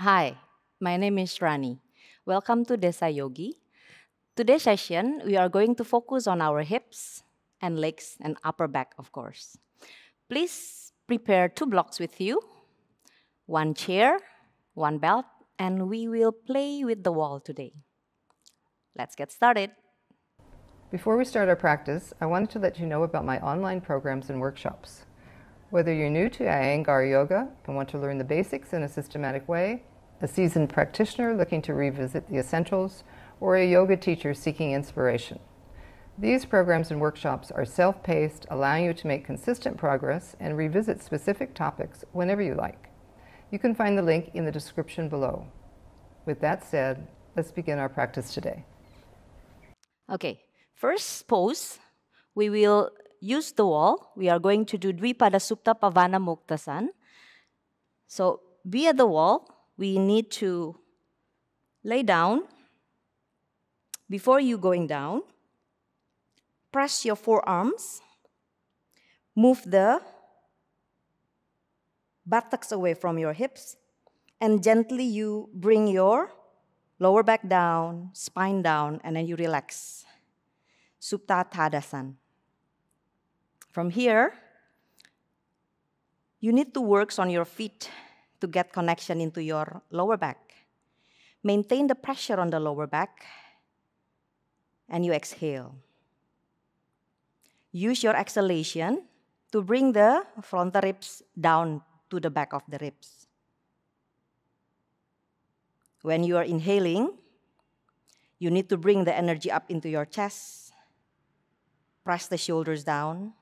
Hi, my name is Rani. Welcome to Desa Yogi. Today's session, we are going to focus on our hips and legs and upper back, of course. Please prepare 2 blocks with you, 1 chair, 1 belt, and we will play with the wall today. Let's get started. Before we start our practice, I wanted to let you know about my online programs and workshops. Whether you're new to Iyengar Yoga and want to learn the basics in a systematic way, a seasoned practitioner looking to revisit the essentials, or a yoga teacher seeking inspiration. These programs and workshops are self-paced, allowing you to make consistent progress and revisit specific topics whenever you like. You can find the link in the description below. With that said, let's begin our practice today. Okay, first pose, we will use the wall. We are going to do Dwi Pada Supta Pavanamuktasana. So be at the wall. We need to lay down. Before you going down, press your forearms. Move the buttocks away from your hips. And gently you bring your lower back down, spine down, and then you relax. Supta Tadasana. From here, you need to work on your feet to get connection into your lower back. Maintain the pressure on the lower back, and you exhale. Use your exhalation to bring the frontal ribs down to the back of the ribs. When you are inhaling, you need to bring the energy up into your chest. Press the shoulders down.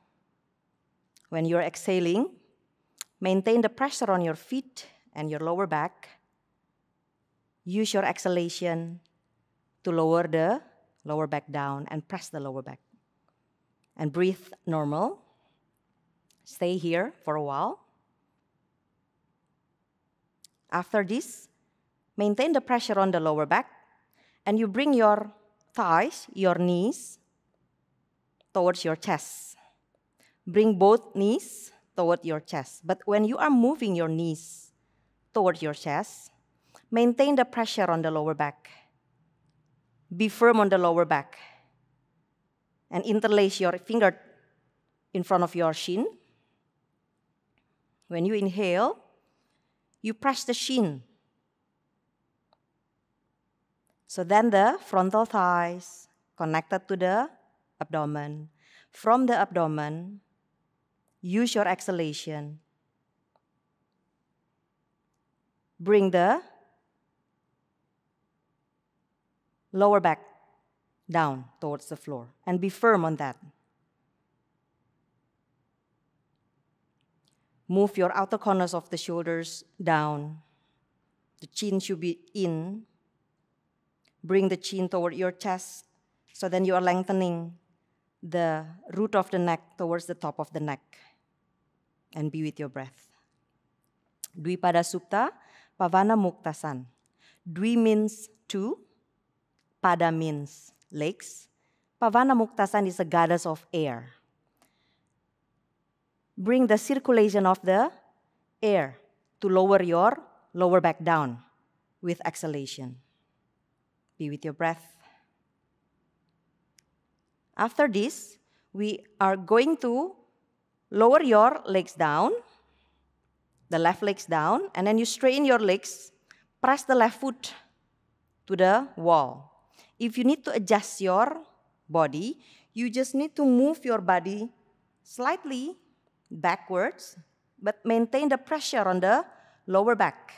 When you're exhaling, maintain the pressure on your feet and your lower back. Use your exhalation to lower the lower back down and press the lower back. And breathe normal. Stay here for a while. After this, maintain the pressure on the lower back and you bring your thighs, your knees, towards your chest. Bring both knees toward your chest. But when you are moving your knees toward your chest, maintain the pressure on the lower back. Be firm on the lower back. And interlace your finger in front of your shin. When you inhale, you press the shin. So then the frontal thighs connected to the abdomen. From the abdomen, use your exhalation. Bring the lower back down towards the floor and be firm on that. Move your outer corners of the shoulders down. The chin should be in. Bring the chin toward your chest, so then you are lengthening the root of the neck towards the top of the neck. And be with your breath. Dwi Pada Supta Pavanamuktasana. Dwi means 2, Pada means legs. Pavanamuktasana is a goddess of air. Bring the circulation of the air to lower your lower back down with exhalation. Be with your breath. After this, we are going to lower your legs down, the left legs down, and then you straighten your legs, press the left foot to the wall. If you need to adjust your body, you just need to move your body slightly backwards, but maintain the pressure on the lower back.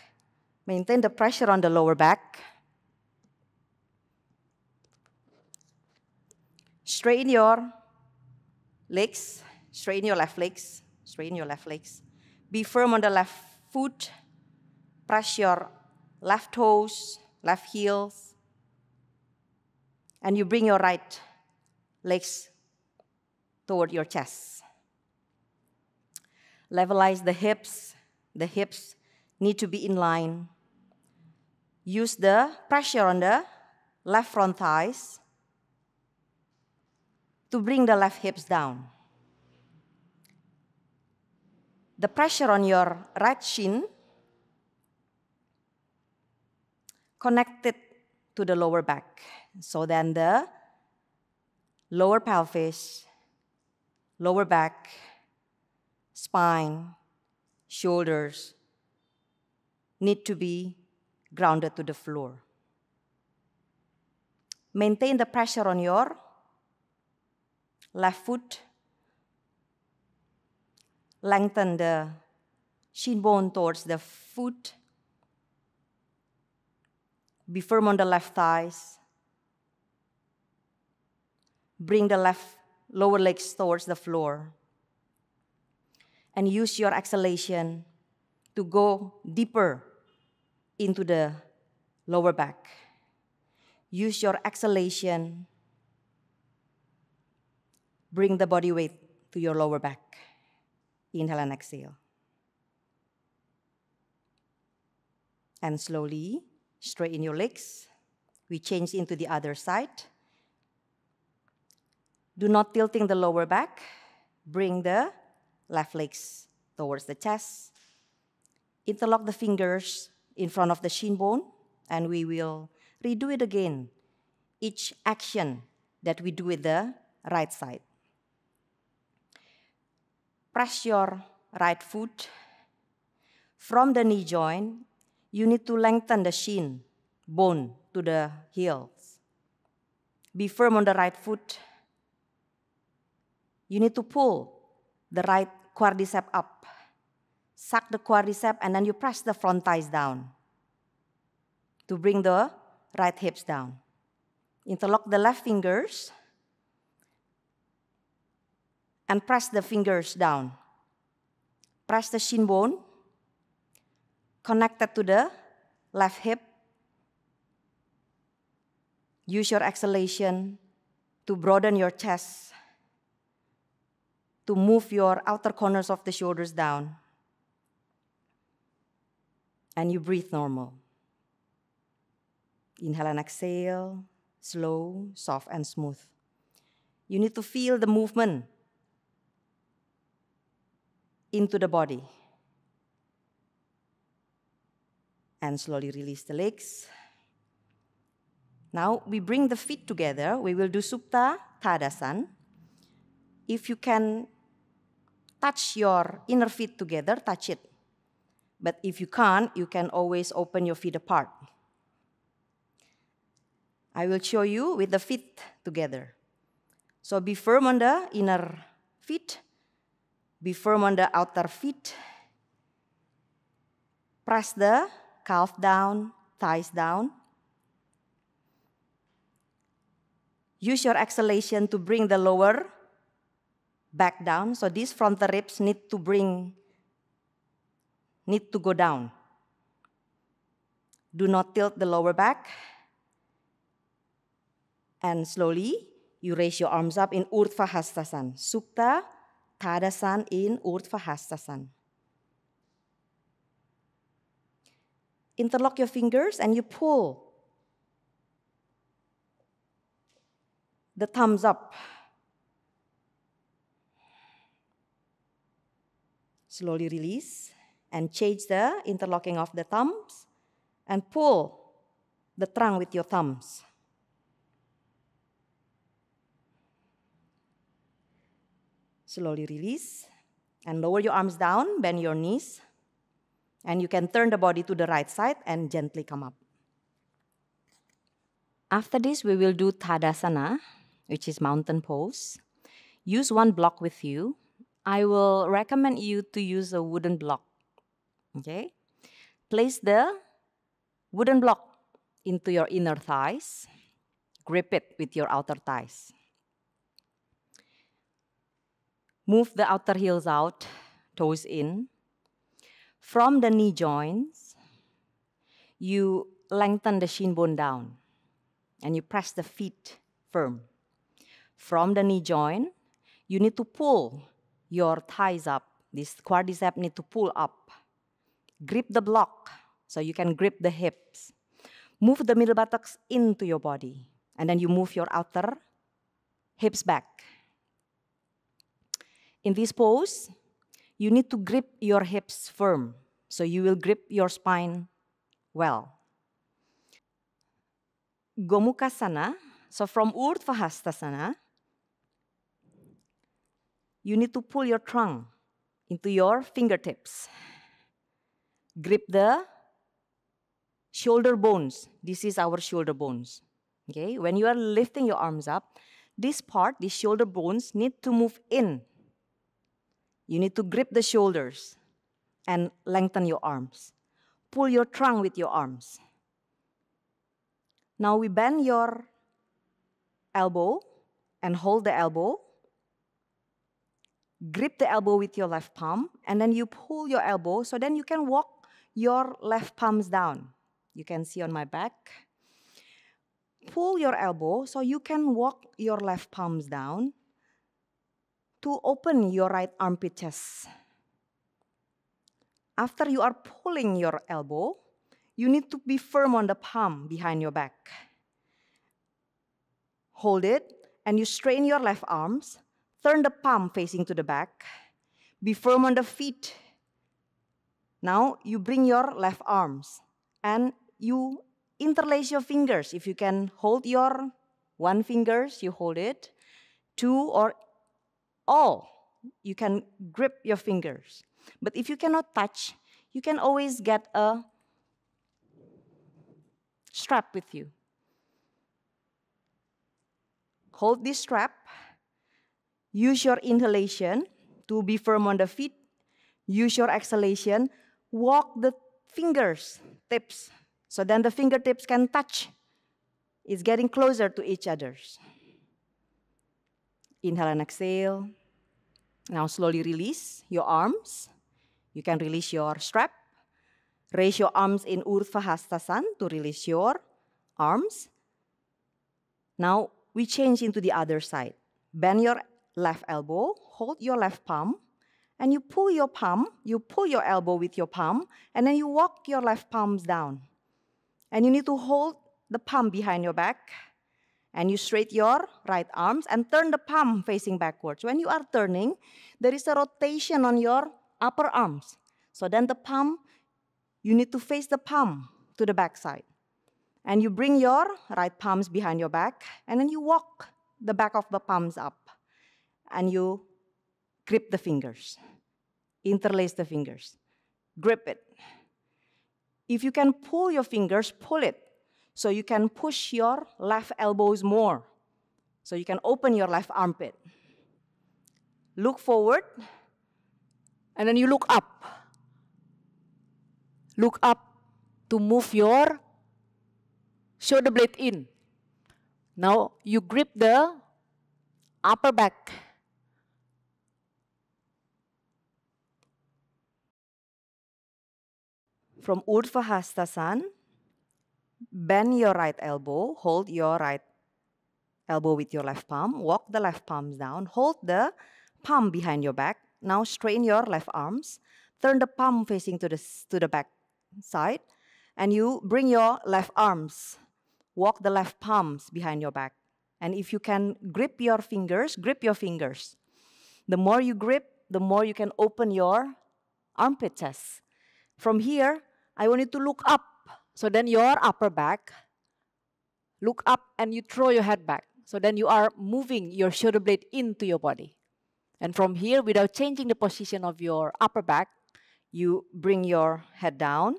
Maintain the pressure on the lower back. Straighten your legs, straighten your left legs, straighten your left legs. Be firm on the left foot. Press your left toes, left heels. And you bring your right legs toward your chest. Levelize the hips. The hips need to be in line. Use the pressure on the left front thighs to bring the left hips down. The pressure on your right shin connected to the lower back. So then the lower pelvis, lower back, spine, shoulders need to be grounded to the floor. Maintain the pressure on your left foot. Lengthen the shin bone towards the foot. Be firm on the left thighs. Bring the left lower legs towards the floor. And use your exhalation to go deeper into the lower back. Use your exhalation. Bring the body weight to your lower back. Inhale and exhale. And slowly straighten your legs. We change into the other side. Do not tilting the lower back. Bring the left legs towards the chest. Interlock the fingers in front of the shin bone, and we will redo it again. Each action that we do with the right side. Press your right foot from the knee joint. You need to lengthen the shin bone to the heels. Be firm on the right foot. You need to pull the right quadricep up. Suck the quadricep and then you press the front thighs down to bring the right hips down. Interlock the left fingers and press the fingers down. Press the shin bone connected to the left hip. Use your exhalation to broaden your chest, to move your outer corners of the shoulders down. And you breathe normal. Inhale and exhale, slow, soft, and smooth. You need to feel the movement into the body. And slowly release the legs. Now we bring the feet together. We will do Supta Tadasana. If you can touch your inner feet together, touch it. But if you can't, you can always open your feet apart. I will show you with the feet together. So be firm on the inner feet. Be firm on the outer feet. Press the calf down, thighs down. Use your exhalation to bring the lower back down. So these frontal ribs need to go down. Do not tilt the lower back. And slowly, you raise your arms up in Urdhva Hastasana. Supta Tadasana in Urdhva Hastasana. Interlock your fingers and you pull the thumbs up. Slowly release and change the interlocking of the thumbs and pull the trunk with your thumbs. Slowly release and lower your arms down, bend your knees, and you can turn the body to the right side and gently come up. After this, we will do Tadasana, which is mountain pose. Use one block with you. I will recommend you to use a wooden block. Okay? Place the wooden block into your inner thighs. Grip it with your outer thighs. Move the outer heels out, toes in. From the knee joints, you lengthen the shin bone down and you press the feet firm. From the knee joint, you need to pull your thighs up. This quadricep need to pull up. Grip the block so you can grip the hips. Move the middle buttocks into your body and then you move your outer hips back. In this pose, you need to grip your hips firm so you will grip your spine well. Gomukhasana. So from Urdhva Hastasana, you need to pull your trunk into your fingertips. Grip the shoulder bones. This is our shoulder bones. Okay? When you are lifting your arms up, this part, the shoulder bones, need to move in. You need to grip the shoulders and lengthen your arms. Pull your trunk with your arms. Now we bend your elbow and hold the elbow. Grip the elbow with your left palm, and then you pull your elbow, so then you can walk your left palms down. You can see on my back. Pull your elbow so you can walk your left palms down to open your right armpit chest. After you are pulling your elbow, you need to be firm on the palm behind your back. Hold it, and you strain your left arms. Turn the palm facing to the back. Be firm on the feet. Now you bring your left arms and you interlace your fingers. If you can hold your one finger, you hold it. Two or all, you can grip your fingers. But if you cannot touch, you can always get a strap with you. Hold this strap. Use your inhalation to be firm on the feet. Use your exhalation. Walk the fingers, tips, so then the fingertips can touch. It's getting closer to each other. Inhale and exhale. Now slowly release your arms. You can release your strap. Raise your arms in Urdhva Hastasana to release your arms. Now we change into the other side. Bend your left elbow, hold your left palm, and you pull your palm, you pull your elbow with your palm, and then you walk your left palms down. And you need to hold the palm behind your back, and you straighten your right arms and turn the palm facing backwards. When you are turning, there is a rotation on your upper arms. So then the palm, you need to face the palm to the backside. And you bring your right palms behind your back, and then you walk the back of the palms up. And you grip the fingers, interlace the fingers, grip it. If you can pull your fingers, pull it, so you can push your left elbows more, so you can open your left armpit. Look forward, and then you look up. Look up to move your shoulder blade in. Now you grip the upper back. From Urdhva Hastasana, bend your right elbow, hold your right elbow with your left palm, walk the left palms down, hold the palm behind your back. Now strain your left arms, turn the palm facing to the back side, and you bring your left arms, walk the left palms behind your back. And if you can grip your fingers, grip your fingers. The more you grip, the more you can open your armpit chest. From here, I want you to look up. So then your upper back, look up and you throw your head back. So then you are moving your shoulder blade into your body. And from here, without changing the position of your upper back, you bring your head down.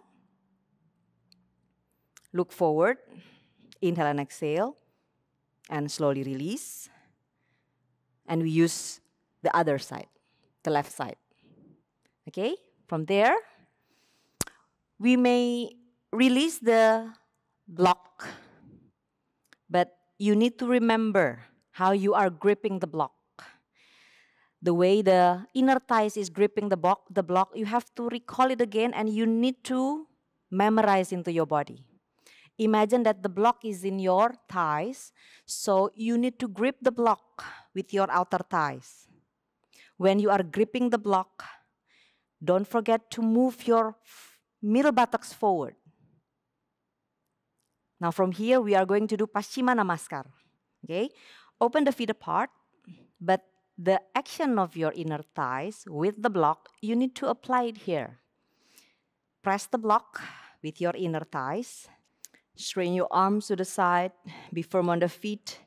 Look forward. Inhale and exhale. And slowly release. And we use the other side, the left side. Okay? From there, we may release the block, but you need to remember how you are gripping the block. The way the inner thighs is gripping the block, you have to recall it again, and you need to memorize into your body. Imagine that the block is in your thighs, so you need to grip the block with your outer thighs. When you are gripping the block, don't forget to move your middle buttocks forward. Now from here, we are going to do Paschima Namaskar. Okay? Open the feet apart, but the action of your inner thighs with the block, you need to apply it here. Press the block with your inner thighs. Straighten your arms to the side, be firm on the feet.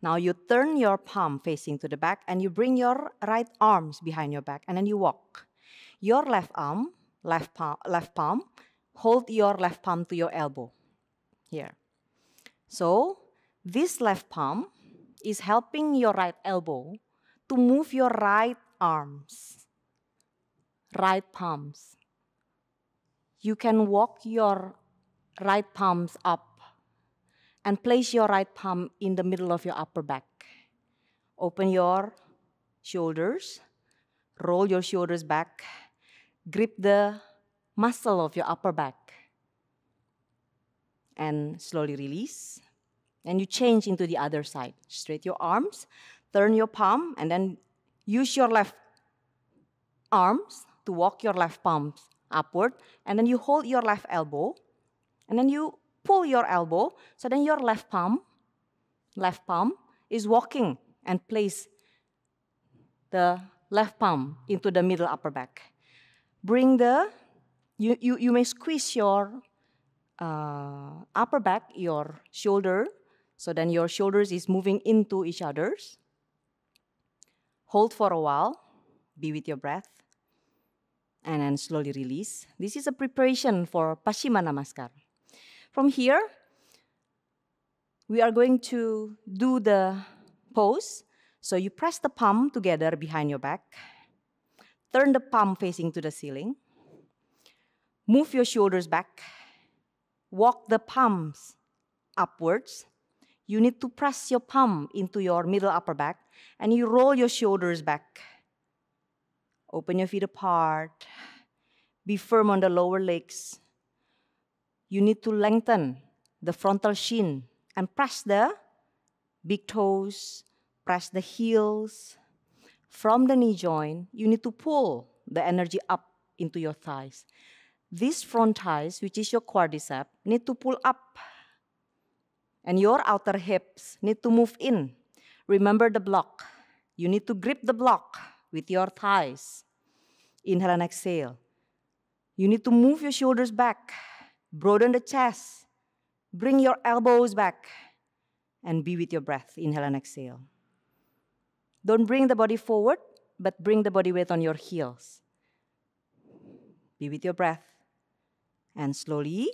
Now you turn your palm facing to the back and you bring your right arms behind your back and then you walk. Your left arm, left palm, hold your left palm to your elbow here. So this left palm is helping your right elbow to move your right arms, right palms. You can walk your right palms up and place your right palm in the middle of your upper back. Open your shoulders, roll your shoulders back, grip the muscle of your upper back, and slowly release. And you change into the other side. Straighten your arms, turn your palm, and then use your left arms to walk your left palms upward, and then you hold your left elbow, and then you pull your elbow, so then your left palm is walking and place the left palm into the middle upper back. Bring the, you may squeeze your upper back, your shoulder, so then your shoulders is moving into each other's. Hold for a while, be with your breath, and then slowly release. This is a preparation for Paschima Namaskar. From here, we are going to do the pose. So you press the palm together behind your back, turn the palm facing to the ceiling, move your shoulders back, walk the palms upwards. You need to press your palm into your middle upper back and you roll your shoulders back. Open your feet apart. Be firm on the lower legs. You need to lengthen the frontal shin and press the big toes, press the heels. From the knee joint, you need to pull the energy up into your thighs. These front thighs, which is your quadriceps, need to pull up. And your outer hips need to move in. Remember the block. You need to grip the block with your thighs. Inhale and exhale. You need to move your shoulders back. Broaden the chest. Bring your elbows back. And be with your breath. Inhale and exhale. Don't bring the body forward, but bring the body weight on your heels. Be with your breath. And slowly,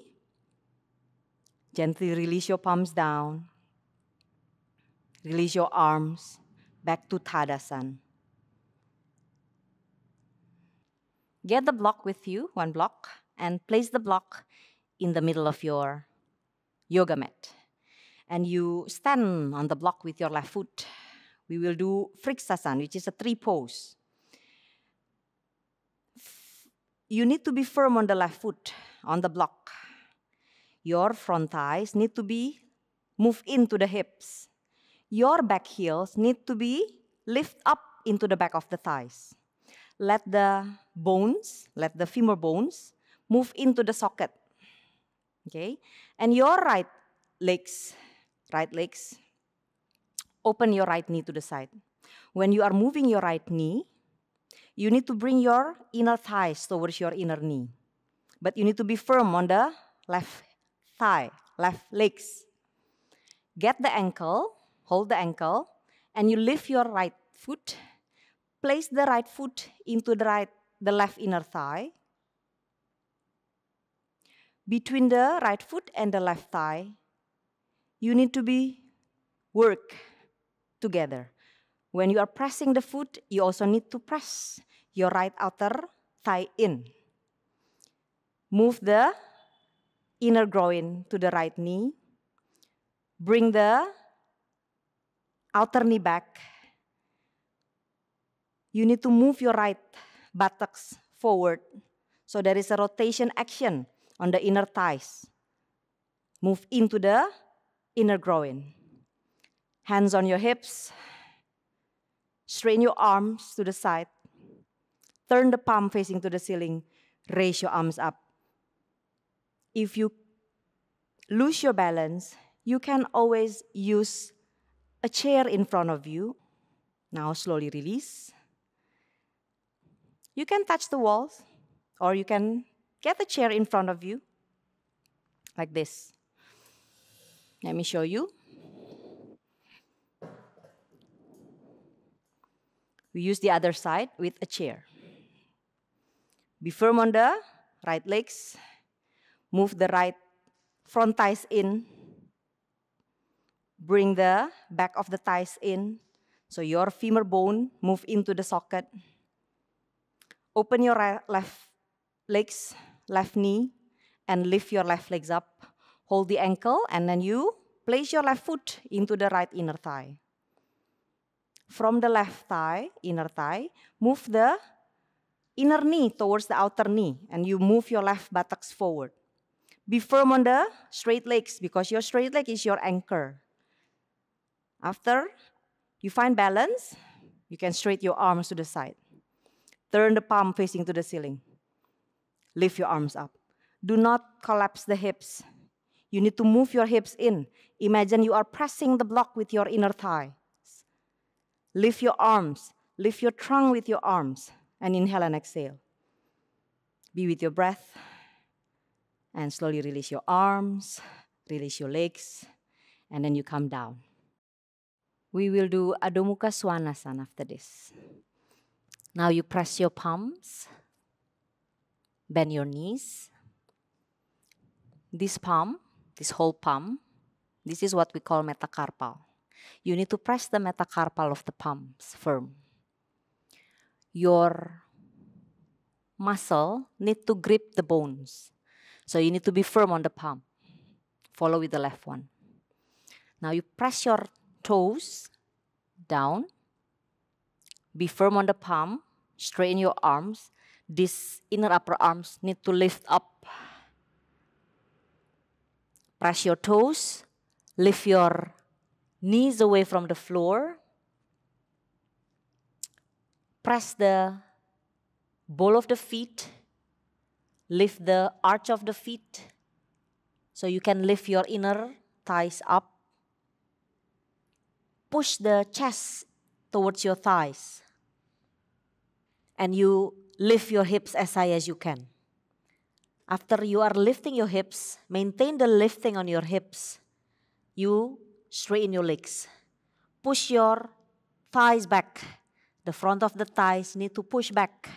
gently release your palms down. Release your arms back to Tadasana. Get the block with you, one block, and place the block in the middle of your yoga mat. And you stand on the block with your left foot. We will do vrikshasana, which is a three pose. You need to be firm on the left foot, on the block. Your front thighs need to be moved into the hips. Your back heels need to be lifted up into the back of the thighs. Let the bones, let the femur bones, move into the socket. Okay? And your right legs, open your right knee to the side. When you are moving your right knee, you need to bring your inner thighs towards your inner knee. But you need to be firm on the left thigh, left legs. Get the ankle, hold the ankle, and you lift your right foot. Place the right foot into the left inner thigh. Between the right foot and the left thigh, you need to work together. When you are pressing the foot, you also need to press your right outer thigh in. Move the inner groin to the right knee. Bring the outer knee back. You need to move your right buttocks forward. So there is a rotation action on the inner thighs. Move into the inner groin. Hands on your hips. Straighten your arms to the side. Turn the palm facing to the ceiling. Raise your arms up. If you lose your balance, you can always use a chair in front of you. Now slowly release. You can touch the walls, or you can get a chair in front of you, like this. Let me show you. We use the other side with a chair. Be firm on the right legs. Move the right front thighs in. Bring the back of the thighs in. So your femur bone move into the socket. Open your left legs, left knee, and lift your left legs up. Hold the ankle, and then you place your left foot into the right inner thigh. From the left thigh, inner thigh, move the inner knee towards the outer knee, and you move your left buttocks forward. Be firm on the straight legs, because your straight leg is your anchor. After you find balance, you can straighten your arms to the side. Turn the palm facing to the ceiling. Lift your arms up. Do not collapse the hips. You need to move your hips in. Imagine you are pressing the block with your inner thighs. Lift your arms. Lift your trunk with your arms. And inhale and exhale. Be with your breath. And slowly release your arms, release your legs, and then you come down. We will do Adho Mukha Svanasana after this. Now you press your palms, bend your knees. This palm, this whole palm, this is what we call metacarpal. You need to press the metacarpal of the palms firm. Your muscle need to grip the bones. So you need to be firm on the palm. Follow with the left one. Now you press your toes down. Be firm on the palm. Straighten your arms. These inner upper arms need to lift up. Press your toes. Lift your knees away from the floor. Press the ball of the feet. Lift the arch of the feet. So you can lift your inner thighs up. Push the chest towards your thighs. And you lift your hips as high as you can. After you are lifting your hips, maintain the lifting on your hips. You straighten your legs. Push your thighs back. The front of the thighs need to push back.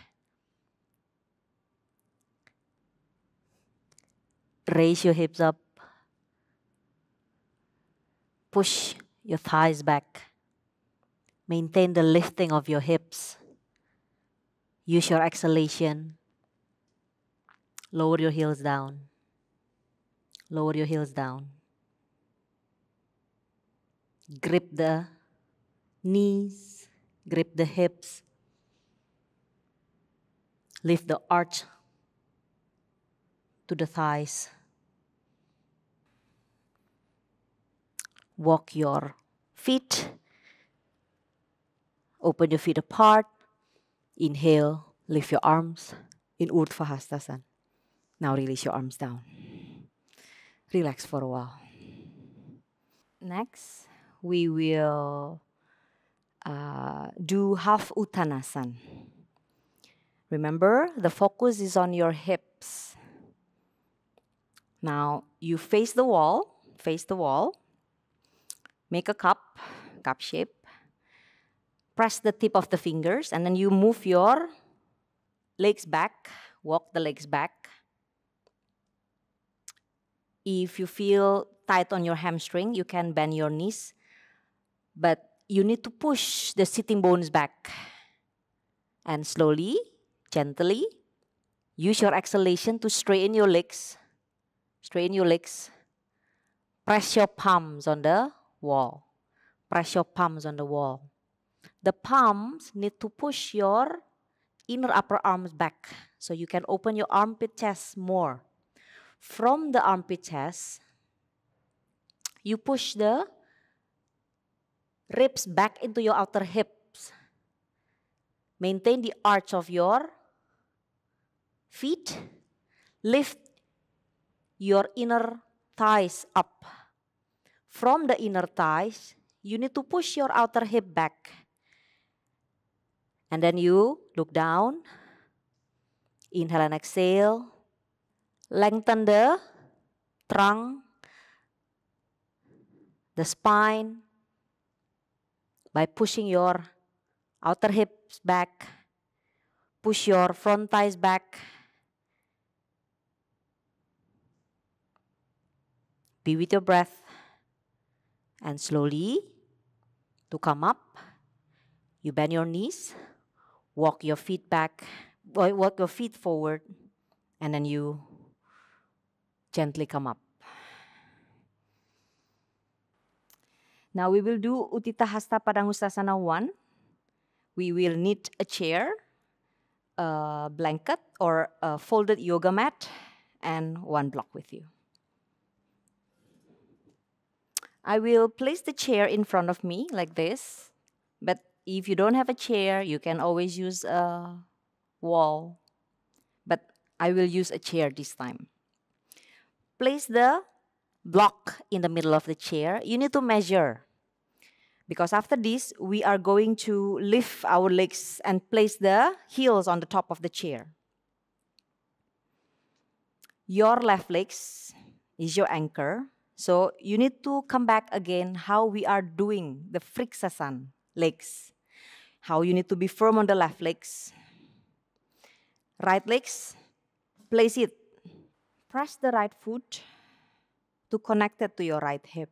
Raise your hips up. Push your thighs back. Maintain the lifting of your hips. Use your exhalation. Lower your heels down. Lower your heels down. Grip the knees. Grip the hips. Lift the arch to the thighs. Walk your feet. Open your feet apart. Inhale, lift your arms in Urdhva Hastasana. Now release your arms down. Relax for a while. Next, we will do half Uttanasana. Remember, the focus is on your hips. Now, you face the wall, Make a cup shape. Press the tip of the fingers, and then you move your legs back. Walk the legs back. If you feel tight on your hamstring, you can bend your knees. But you need to push the sitting bones back. And slowly, gently, use your exhalation to straighten your legs. Press your palms on the wall. The palms need to push your inner upper arms back. So you can open your armpit chest more. From the armpit chest, you push the ribs back into your outer hips. Maintain the arch of your feet. Lift your inner thighs up. From the inner thighs, you need to push your outer hip back. And then you look down. Inhale and exhale. Lengthen the trunk. the spine by pushing your outer hips back, push your front thighs back. Be with your breath and slowly to come up, you bend your knees, walk your feet back, walk your feet forward, and then you gently come up. Now we will do Utthita Hasta Padangusthasana 1. We will need a chair, a blanket, or a folded yoga mat, and one block with you. I will place the chair in front of me like this, but if you don't have a chair, you can always use a wall, but I will use a chair this time. Place the block in the middle of the chair. You need to measure, because after this, we are going to lift our legs and place the heels on the top of the chair. Your left leg is your anchor, so you need to come back again how we are doing the vrikshasana legs. How you need to be firm on the left legs. Right legs, place it. Press the right foot to connect it to your right hip.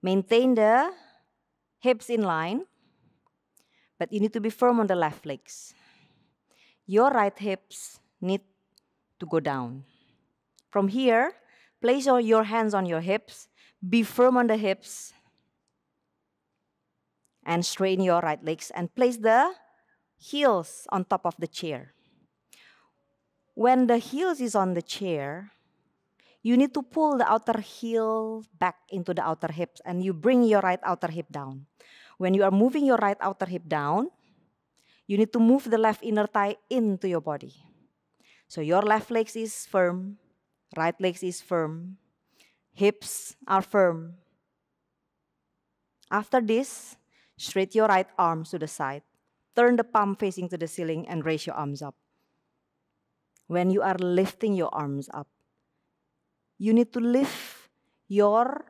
Maintain the hips in line, but you need to be firm on the left legs. Your right hips need to go down. From here, place your hands on your hips, be firm on the hips, and straighten your right legs and place the heels on top of the chair. When the heels is on the chair, you need to pull the outer heel back into the outer hips and you bring your right outer hip down. When you are moving your right outer hip down, you need to move the left inner thigh into your body. So your left leg is firm, right leg is firm, hips are firm. After this, straight your right arm to the side. Turn the palm facing to the ceiling and raise your arms up. When you are lifting your arms up, you need to lift your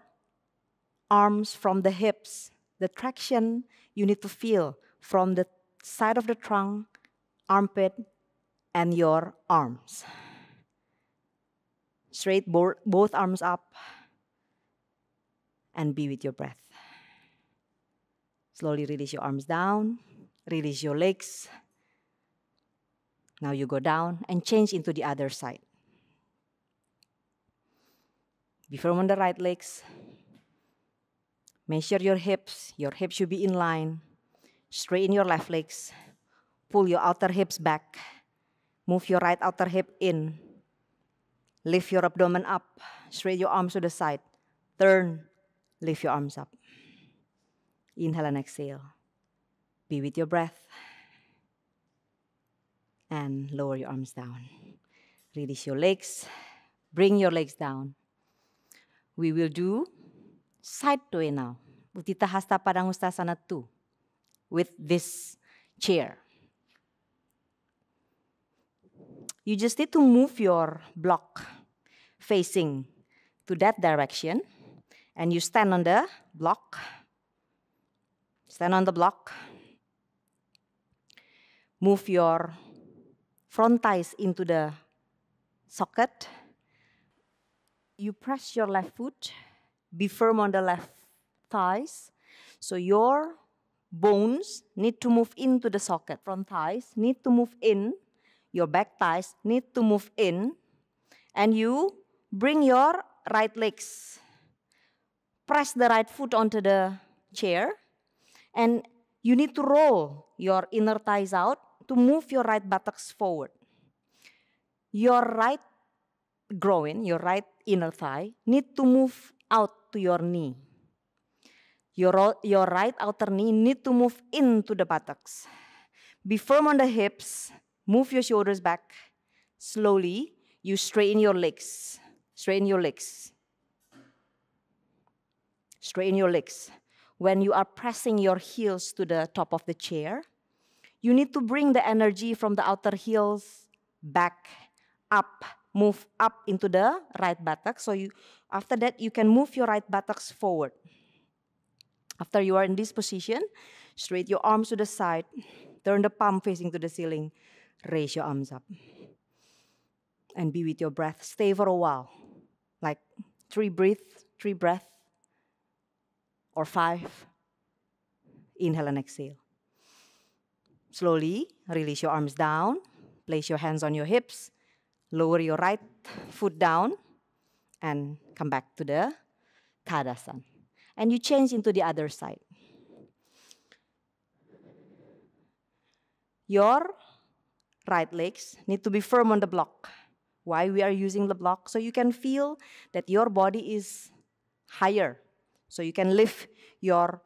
arms from the hips. The traction you need to feel from the side of the trunk, armpit, and your arms. Straight both arms up and be with your breath. Slowly release your arms down, release your legs. Now you go down and change into the other side. Be firm on the right legs. Measure your hips. Your hips should be in line. Straighten your left legs. Pull your outer hips back. Move your right outer hip in. Lift your abdomen up. Straighten your arms to the side. Turn. Lift your arms up. Inhale and exhale. Be with your breath. And lower your arms down. Release your legs. Bring your legs down. We will do side toe now, Utthita Hasta Padangusthasana 2, with this chair. You just need to move your block facing to that direction, and you stand on the block. Stand on the block. Move your front thighs into the socket. You press your left foot, be firm on the left thighs. So your bones need to move into the socket. Front thighs need to move in, your back thighs need to move in, and you bring your right legs. Press the right foot onto the chair, and you need to roll your inner thighs out to move your right buttocks forward. Your right groin, your right inner thigh, need to move out to your knee. Your right outer knee need to move into the buttocks. Be firm on the hips, move your shoulders back. Slowly, you straighten your legs. Straighten your legs. Straighten your legs. When you are pressing your heels to the top of the chair, you need to bring the energy from the outer heels back, up, move up into the right buttock. So you, after that, you can move your right buttocks forward. After you are in this position, straight your arms to the side. Turn the palm facing to the ceiling. Raise your arms up. And be with your breath. Stay for a while. Like three breaths, or 5. Inhale and exhale. Slowly release your arms down. Place your hands on your hips. Lower your right foot down. And come back to the Tadasana. And you change into the other side. Your right legs need to be firm on the block. Why we are using the block? So you can feel that your body is higher. So you can lift your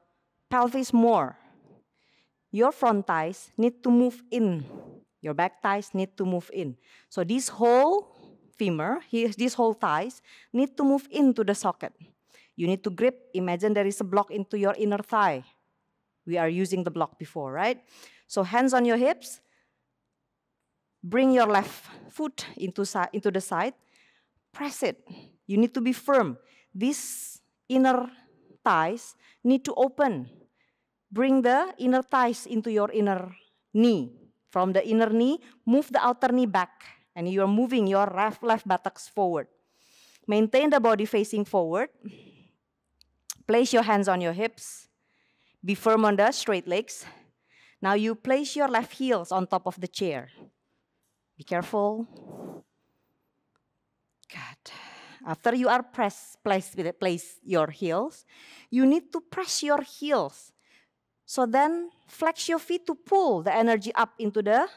pelvis more. Your front thighs need to move in. Your back thighs need to move in. So this whole femur, this whole thighs need to move into the socket. You need to grip. Imagine there is a block into your inner thigh. We are using the block before, right? So hands on your hips. Bring your left foot into the side. Press it. You need to be firm. These inner thighs need to open. Bring the inner thighs into your inner knee. From the inner knee, move the outer knee back. And you are moving your left buttocks forward. Maintain the body facing forward. Place your hands on your hips. Be firm on the straight legs. Now you place your left heels on top of the chair. Be careful. Good. After you are place your heels, you need to press your heels. So then flex your feet to pull the energy up into the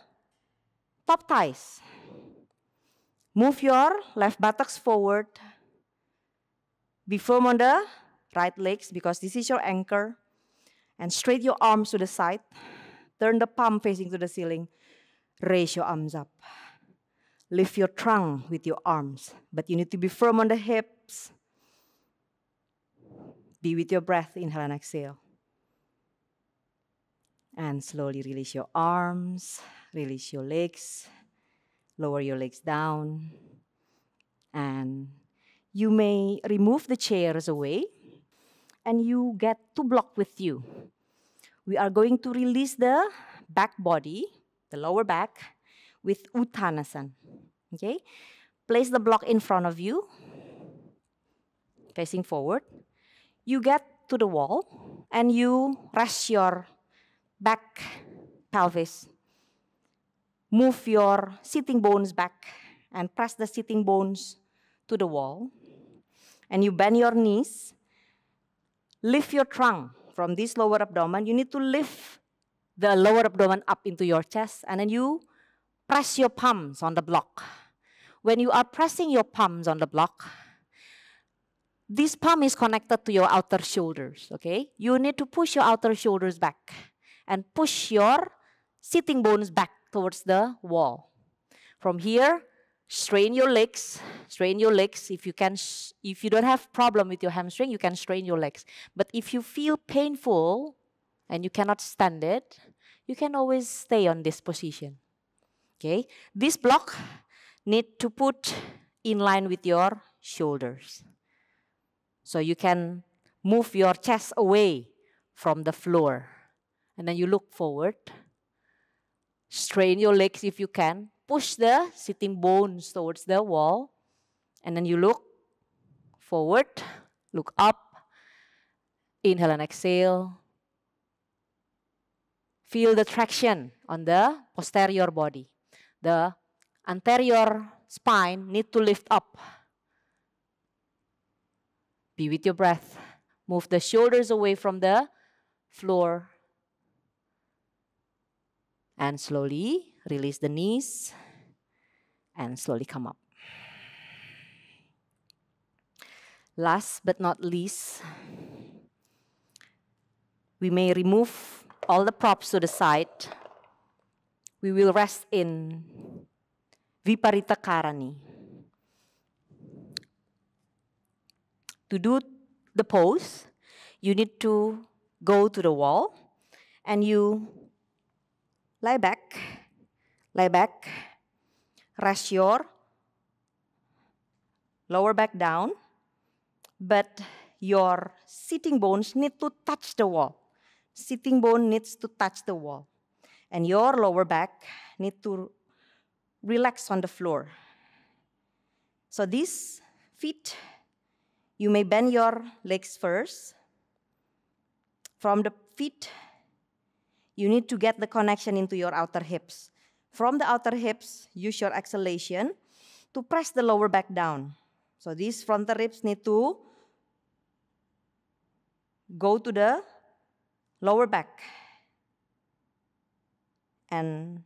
top thighs. Move your left buttocks forward. Be firm on the right legs because this is your anchor. And straight your arms to the side. Turn the palm facing to the ceiling. Raise your arms up. Lift your trunk with your arms. But you need to be firm on the hips. Be with your breath. Inhale and exhale. And slowly release your arms. Release your legs. Lower your legs down. And you may remove the chairs away. And you get 2 blocks with you. We are going to release the back body, the lower back, with Uttanasana. Okay? Place the block in front of you, facing forward. You get to the wall, and you rest your back pelvis. Move your sitting bones back, and press the sitting bones to the wall. And you bend your knees. Lift your trunk from this lower abdomen. You need to lift the lower abdomen up into your chest, and then you press your palms on the block. When you are pressing your palms on the block, this palm is connected to your outer shoulders, okay? You need to push your outer shoulders back and push your sitting bones back towards the wall. From here, strain your legs. If you don't have problem with your hamstring, you can strain your legs. But if you feel painful and you cannot stand it, you can always stay on this position. Okay? This block need to put in line with your shoulders. So you can move your chest away from the floor. And then you look forward. Strain your legs if you can. Push the sitting bones towards the wall. And then you look forward, look up. Inhale and exhale. Feel the traction on the posterior body. The anterior spine needs to lift up. Be with your breath. Move the shoulders away from the floor. And slowly release the knees and slowly come up. Last but not least, we may remove all the props to the side. We will rest in Viparita Karani. To do the pose, you need to go to the wall and you lie back. Rest your lower back down, but your sitting bones need to touch the wall. Sitting bone needs to touch the wall. And your lower back needs to relax on the floor. So these feet, you may bend your legs first. From the feet, you need to get the connection into your outer hips. From the outer hips, use your exhalation to press the lower back down. So these frontal ribs need to go to the lower back and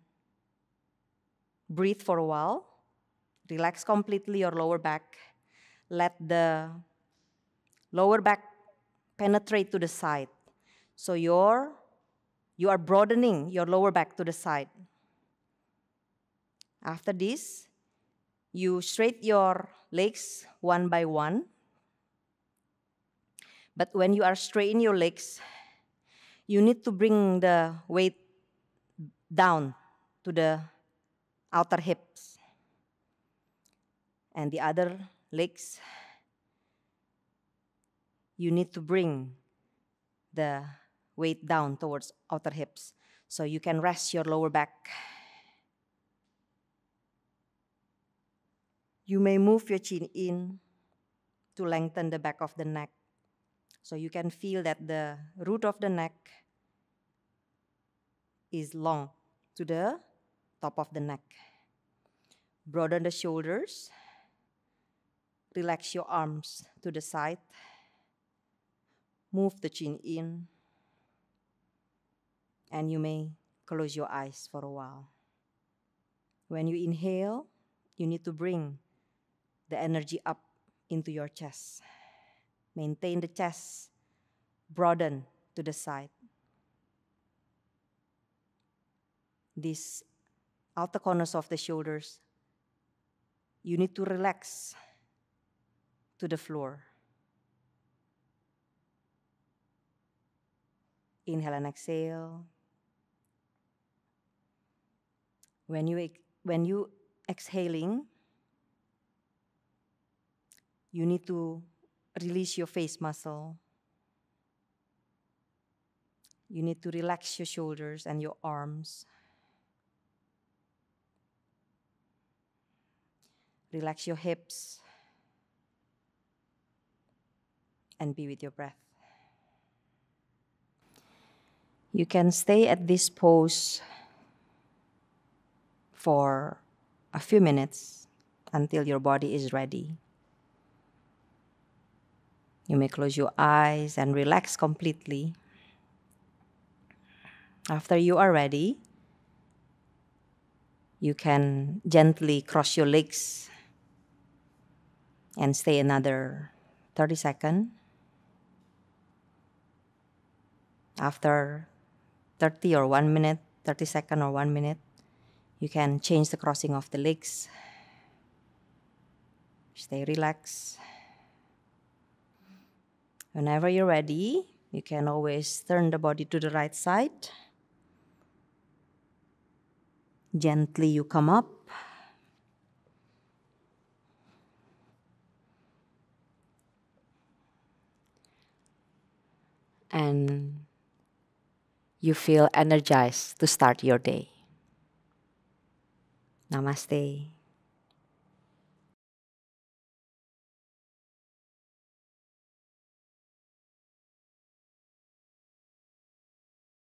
breathe for a while. Relax completely your lower back. Let the lower back penetrate to the side. So you are broadening your lower back to the side. After this, you straighten your legs one by one. But when you are straightening your legs, you need to bring the weight down to the outer hips. And the other legs, you need to bring the weight down towards outer hips. So you can rest your lower back. You may move your chin in to lengthen the back of the neck. So you can feel that the root of the neck is long to the top of the neck. Broaden the shoulders. Relax your arms to the side. Move the chin in. And you may close your eyes for a while. When you inhale, you need to bring the energy up into your chest. Maintain the chest, broaden to the side. These outer corners of the shoulders, you need to relax to the floor. Inhale and exhale. When you exhaling, you need to release your face muscle. You need to relax your shoulders and your arms. Relax your hips and be with your breath. You can stay at this pose for a few minutes until your body is ready. You may close your eyes and relax completely. After you are ready, you can gently cross your legs and stay another 30 seconds. After 30 or 1 minute, 30 seconds or 1 minute, you can change the crossing of the legs. Stay relaxed. Whenever you're ready, you can always turn the body to the right side. Gently you come up. And you feel energized to start your day. Namaste.